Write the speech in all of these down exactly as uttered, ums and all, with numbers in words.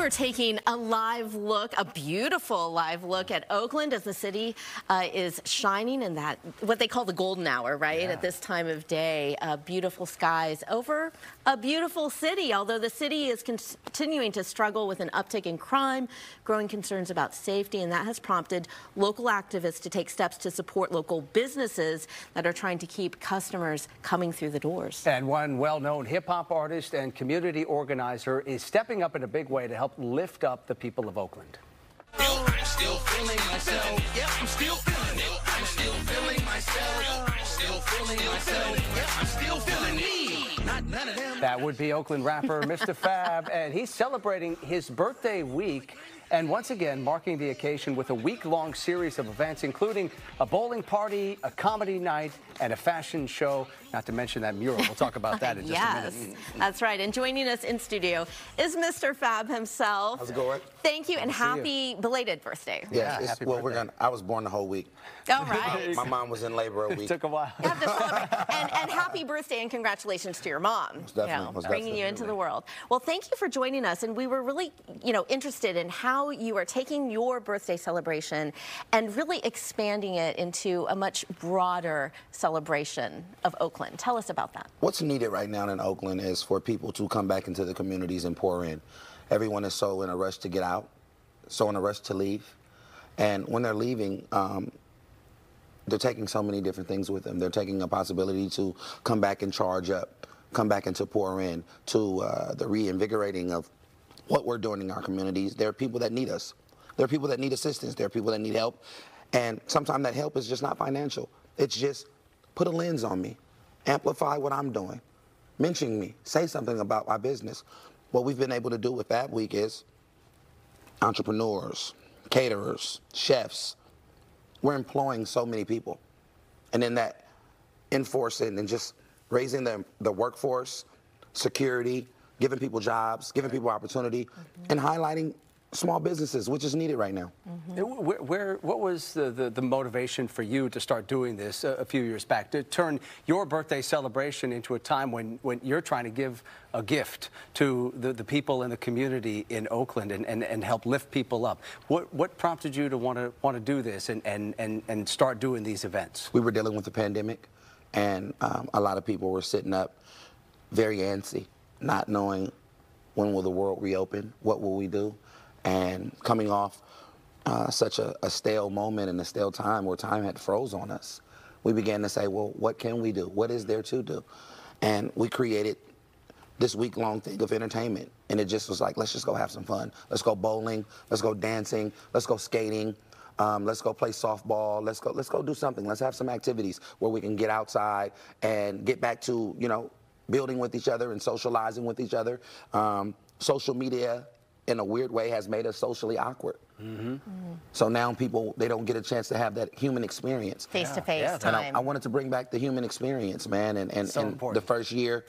we're taking a live look, a beautiful live look at Oakland as the city uh, is shining in that, what they call the golden hour, right? Yeah. At this time of day, uh, beautiful skies over a beautiful city, although the city is continuing to struggle with an uptick in crime, growing concerns about safety, and that has prompted local activists to take steps to support local businesses that are trying to keep customers coming through the doors. And one well-known hip-hop artist and community organizer is stepping up in a big way to help lift up the people of Oakland. Still, I'm still feeling myself. Yeah, I'm still feeling it. I'm still feeling myself. I'm still feeling myself. Yeah, I'm still feeling me. Not none of them. That would be Oakland rapper Mistah F A B, and he's celebrating his birthday week and once again marking the occasion with a week-long series of events, including a bowling party, a comedy night, and a fashion show, not to mention that mural. We'll talk about that in just yes, a minute. Yes, that's right. And joining us in studio is Mistah F A B himself. How's it going? Thank you, and happy belated birthday. Yeah, yeah happy well, birthday. We're gonna, I was born the whole week. All right. My mom was in labor a week. It took a while. You have to celebrate. and, and happy birthday and congratulations to your mom. Most definitely, you know, most bringing definitely. you into the world. Well, thank you for joining us, and we were really, you know, interested in how you are taking your birthday celebration and really expanding it into a much broader celebration of Oakland. Tell us about that. What's needed right now in Oakland is for people to come back into the communities and pour in. Everyone is so in a rush to get out, so in a rush to leave. And when they're leaving, um, they're taking so many different things with them. They're taking a possibility to come back and charge up, come back and to pour in, to uh, the reinvigorating of what we're doing in our communities. There are people that need us. There are people that need assistance. There are people that need help. And sometimes that help is just not financial. It's just put a lens on me, amplify what I'm doing, mention me, say something about my business. What we've been able to do with F A B Week is entrepreneurs, caterers, chefs. We're employing so many people. And then that enforcing and just raising the, the workforce, security, giving people jobs, giving people opportunity, mm-hmm. and highlighting small businesses, which is needed right now. Mm-hmm. Where, where, what was the, the, the motivation for you to start doing this a, a few years back, to turn your birthday celebration into a time when, when you're trying to give a gift to the, the people in the community in Oakland and, and, and help lift people up? What, what prompted you to want to want to do this and, and, and, and start doing these events? We were dealing with the pandemic, and um, a lot of people were sitting up very antsy, not knowing when will the world reopen, what will we do, and coming off uh, such a, a stale moment and a stale time where time had froze on us, we began to say, well, what can we do? What is there to do? And we created this week-long thing of entertainment, and it just was like, let's just go have some fun. Let's go bowling. Let's go dancing. Let's go skating. Um, let's go play softball. Let's go. Let's go do something. Let's have some activities where we can get outside and get back to, you know, building with each other and socializing with each other. Um, social media, in a weird way, has made us socially awkward. Mm-hmm. Mm-hmm. So now people, they don't get a chance to have that human experience. Face-to-face yeah. yeah. time. And I, I wanted to bring back the human experience, man. And, and, so and the first year,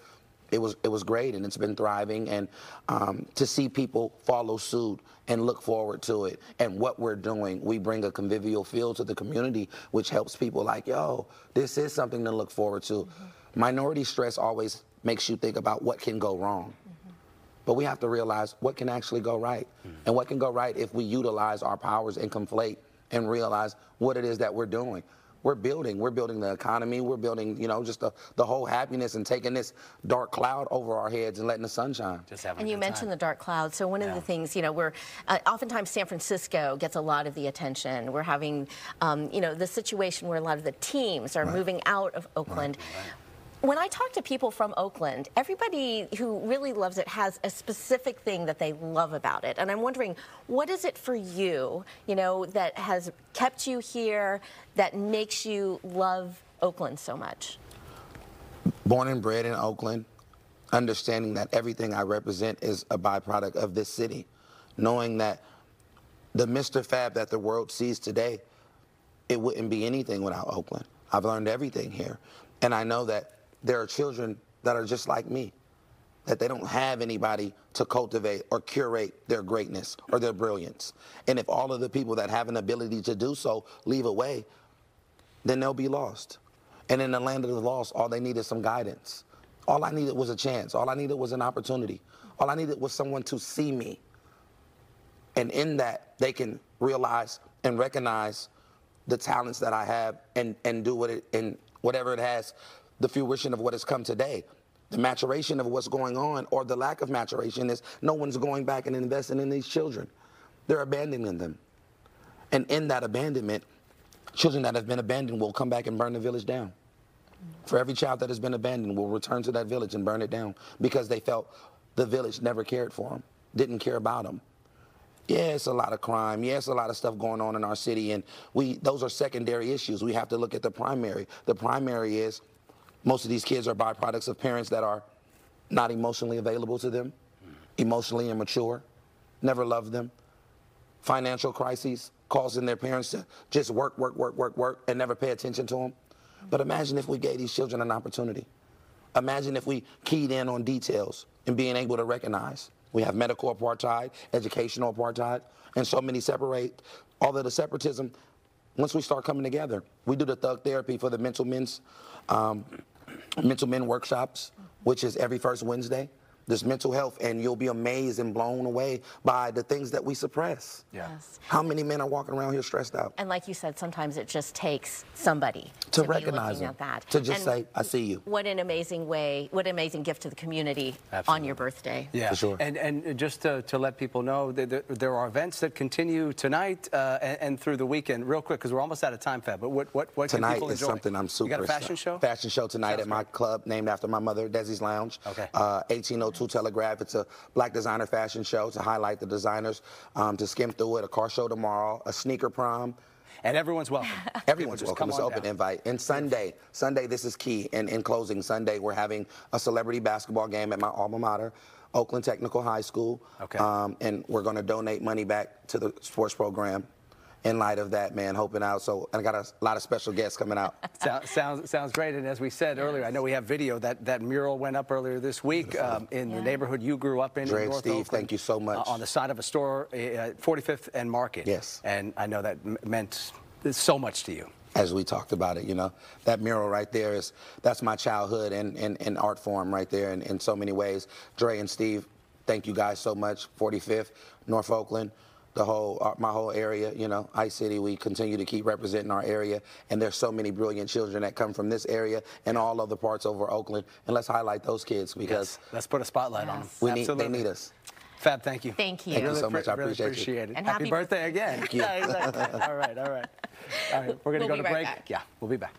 it was, it was great, and it's been thriving. And um, to see people follow suit and look forward to it and what we're doing, we bring a convivial feel to the community, which helps people like, yo, this is something to look forward to. Mm-hmm. Minority stress always makes you think about what can go wrong. Mm-hmm. But we have to realize what can actually go right. Mm-hmm. And what can go right if we utilize our powers and conflate and realize what it is that we're doing. We're building. We're building the economy. We're building, you know, just the, the whole happiness and taking this dark cloud over our heads and letting the sun shine. Just having and you mentioned time. the dark cloud. So one yeah. of the things, you know, we're uh, oftentimes San Francisco gets a lot of the attention. We're having, um, you know, the situation where a lot of the teams are right. moving out of Oakland. Right. Right. When I talk to people from Oakland, everybody who really loves it has a specific thing that they love about it. And I'm wondering, what is it for you, you know, that has kept you here, that makes you love Oakland so much? Born and bred in Oakland, understanding that everything I represent is a byproduct of this city, knowing that the Mistah F A B that the world sees today, it wouldn't be anything without Oakland. I've learned everything here. And I know that there are children that are just like me, that they don't have anybody to cultivate or curate their greatness or their brilliance. And if all of the people that have an ability to do so leave away, then they'll be lost. And in the land of the lost, all they need is some guidance. All I needed was a chance. All I needed was an opportunity. All I needed was someone to see me, And in that, they can realize and recognize the talents that I have and, and do what it, and whatever it has, the fruition of what has come today. The maturation of what's going on, or the lack of maturation, is no one's going back and investing in these children. They're abandoning them. And in that abandonment, children that have been abandoned will come back and burn the village down. For every child that has been abandoned will return to that village and burn it down, because they felt the village never cared for them, didn't care about them. Yeah, it's a lot of crime. Yeah, it's a lot of stuff going on in our city, and we those are secondary issues. We have to look at the primary. The primary is most of these kids are byproducts of parents that are not emotionally available to them, emotionally immature, never loved them, financial crises, causing their parents to just work, work, work, work, work, and never pay attention to them. But imagine if we gave these children an opportunity. Imagine if we keyed in on details and being able to recognize we have medical apartheid, educational apartheid, and so many separate, although the separatism, once we start coming together, we do the thug therapy for the mental men's, um, mental men workshops, which is every first Wednesday. This mental health, and you'll be amazed and blown away by the things that we suppress. Yeah. Yes. How many men are walking around here stressed out? And like you said, sometimes it just takes somebody to, to recognize them, at that. To just and say, I see you. What an amazing way, what an amazing gift to the community. Absolutely. On your birthday. Yeah, for sure. And, and just to, to let people know, there, there are events that continue tonight uh, and, and through the weekend. Real quick, because we're almost out of time, Fab, but what, what, what tonight can people enjoy? Tonight is something I'm super excited. You got a fashion show? Fashion show tonight. Sounds at my great. Club named after my mother, Desi's Lounge. Okay. Uh, eighteen oh two Telegraph. It's a black designer fashion show to highlight the designers, um, to skim through it. A car show tomorrow, a sneaker prom. And everyone's welcome. Everyone's welcome. It's an open invite. And Sunday, Sunday, this is key. And in closing, Sunday, we're having a celebrity basketball game at my alma mater, Oakland Technical High School. Okay. Um, and we're going to donate money back to the sports program. In light of that, man, hoping out. So I got a lot of special guests coming out. So, sounds sounds great. And as we said yes. earlier, I know we have video. That that mural went up earlier this week um, in yeah. the neighborhood you grew up in. Dre in North Steve, Oakland, thank you so much. Uh, on the side of a store, uh, forty-fifth and Market. Yes. And I know that m meant so much to you. As we talked about it, you know, that mural right there is that's my childhood and and, and art form right there. In, in so many ways, Dre and Steve, thank you guys so much. forty-fifth, North Oakland. The whole, uh, my whole area, you know, I-City, we continue to keep representing our area, and there's so many brilliant children that come from this area and all other parts over Oakland, and let's highlight those kids because... Yes. Let's put a spotlight yes. on them. We need, they need us. Fab, thank you. Thank you. Thank really you so much. I really appreciate, appreciate it. it. And happy, happy birthday again. Thank you. All right, all right. All right, we're going to we'll go to break. Back. Yeah, we'll be back.